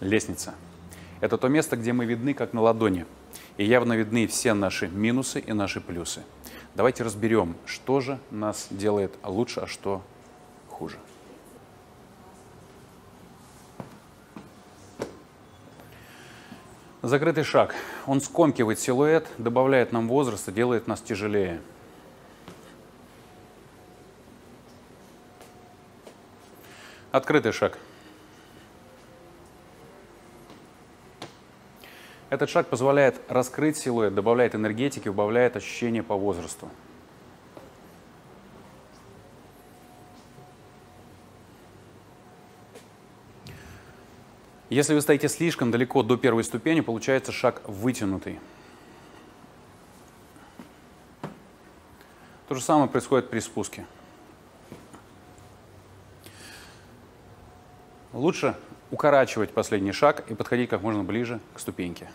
Лестница. Это то место, где мы видны как на ладони. И явно видны все наши минусы и наши плюсы. Давайте разберем, что же нас делает лучше, а что хуже. Закрытый шаг. Он скомкивает силуэт, добавляет нам возраста, делает нас тяжелее. Открытый шаг. Этот шаг позволяет раскрыть силуэт, добавляет энергетики, убавляет ощущение по возрасту. Если вы стоите слишком далеко до первой ступени, получается шаг вытянутый. То же самое происходит при спуске. Лучше укорачивать последний шаг и подходить как можно ближе к ступеньке.